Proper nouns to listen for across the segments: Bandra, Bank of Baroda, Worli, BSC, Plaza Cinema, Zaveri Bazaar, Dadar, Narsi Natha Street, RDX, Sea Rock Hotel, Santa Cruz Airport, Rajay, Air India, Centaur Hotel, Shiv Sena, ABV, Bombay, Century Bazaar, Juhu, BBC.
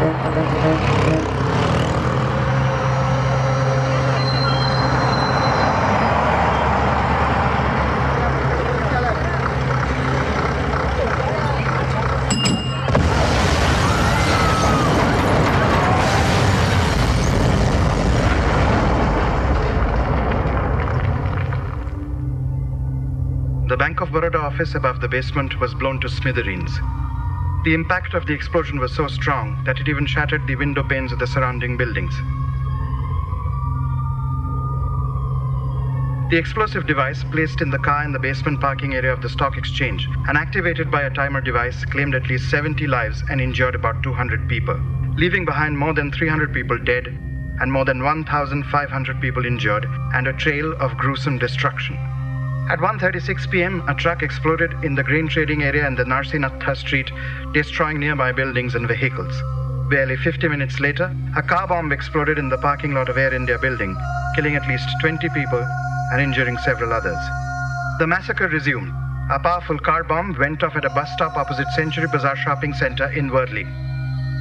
The Bank of Baroda office above the basement was blown to smithereens. The impact of the explosion was so strong that it even shattered the window panes of the surrounding buildings. The explosive device placed in the car in the basement parking area of the stock exchange and activated by a timer device claimed at least 70 lives and injured about 200 people, leaving behind more than 300 people dead and more than 1,500 people injured and a trail of gruesome destruction. At 1:36 p.m., a truck exploded in the grain trading area in the Narsi Natha Street, destroying nearby buildings and vehicles. Barely 50 minutes later, a car bomb exploded in the parking lot of Air India building, killing at least 20 people and injuring several others. The massacre resumed. A powerful car bomb went off at a bus stop opposite Century Bazaar shopping center in Worli.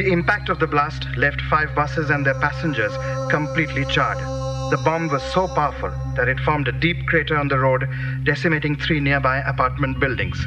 The impact of the blast left 5 buses and their passengers completely charred. The bomb was so powerful that it formed a deep crater on the road, decimating 3 nearby apartment buildings.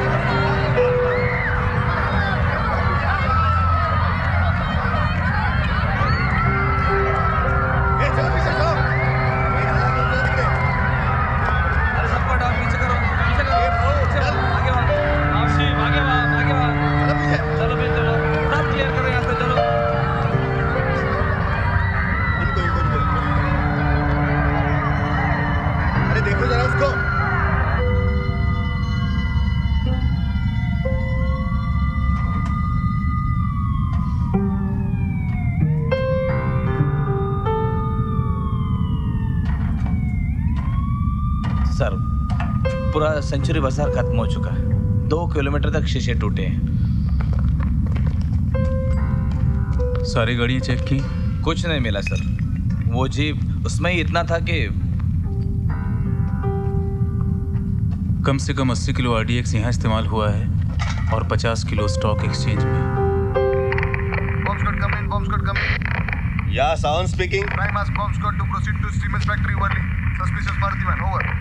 Century बाजार खत्म हो चुका है। 2 kilometre तक शीशे टूटे हैं। सारी गाड़ियाँ चेक की, कुछ नहीं मिला सर। वो जीप उसमें ही इतना था कि कम से कम 80 किलो RDX यहाँ इस्तेमाल हुआ है और 50 किलो स्टॉक एक्सचेंज में। Bomb squad come in, bomb squad come in. या sound speaking. Prime ask bomb squad to proceed to Siemens factory Worli. Suspicious Maruti van over.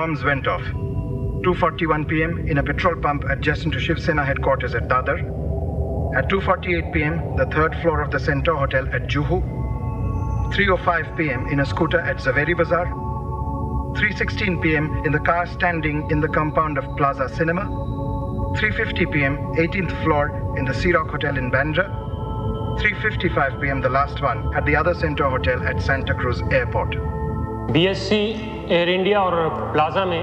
Bombs went off. 2:41 p.m. in a petrol pump adjacent to Shiv Sena headquarters at Dadar. At 2:48 p.m. the third floor of the Centaur Hotel at Juhu. 3:05 p.m. in a scooter at Zaveri Bazaar. 3:16 p.m. in the car standing in the compound of Plaza Cinema. 3:50 p.m. 18th floor in the Sea Rock Hotel in Bandra. 3:55 p.m. the last one at the other Centaur Hotel at Santa Cruz Airport. BSC Air India और plaza में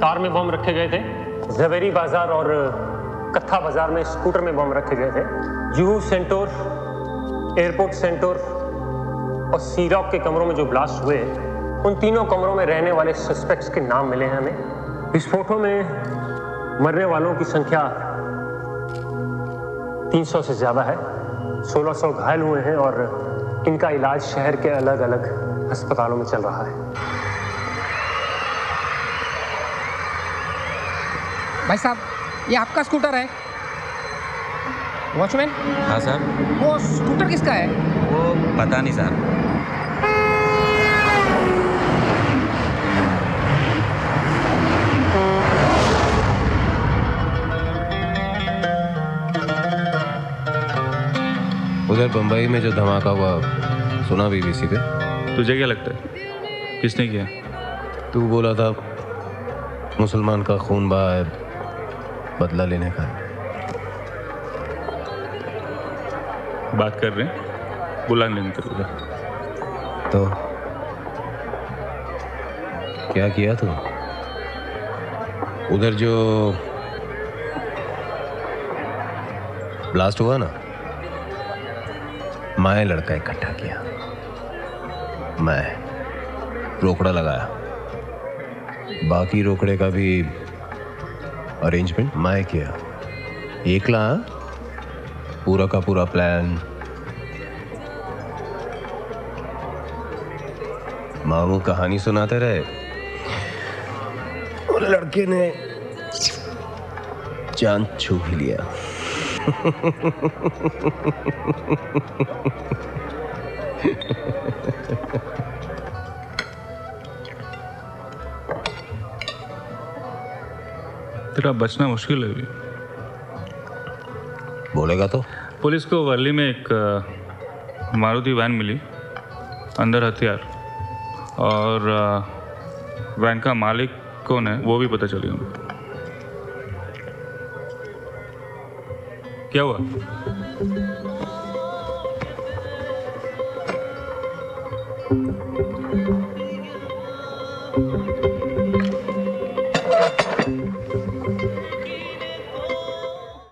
car में बम रखे गए थे। ज़वेरी बाज़ार और कत्था बाज़ार में स्कूटर में बम रखे गए थे। जुहू सेंटोर एयरपोर्ट सेंटोर और सी रॉक के कमरों में जो ब्लास्ट हुए, उन तीनों कमरों में रहने वाले सस्पेक्ट्स के नाम मिले हैं हमें। इस फोटो में मरने वालों की संख्या 300 से ज्यादा है, 1600 घायल हुए हैं और इनका इलाज शहर के अलग अलग अस्पतालों में चल रहा है। भाई साहब, ये आपका स्कूटर है? वॉचमैन? हाँ साहब। वो स्कूटर किसका है? वो पता नहीं साहब। उधर बंबई में जो धमाका हुआ सुना बीबीसी पे? तुझे क्या लगता है किसने किया? तू बोला था मुसलमान का खून बहा है, बदला लेने का। बात कर रहे हैं, बुला लेने का। तो क्या किया तू? उधर जो ब्लास्ट हुआ ना, मैं लड़का इकट्ठा किया, मैं रोकड़ा लगाया, बाकी रोकड़े का भी अरेंजमेंट मैं किया, एकला पूरा का पूरा प्लान। मामू कहानी सुनाते रहे और लड़के ने चांद छू भी लिया। तेरा बचना मुश्किल है। बोलेगा तो? पुलिस को वर्ली में एक मारुति वैन मिली, अंदर हथियार, और वैन का मालिक कौन है वो भी पता चल गया। क्या हुआ?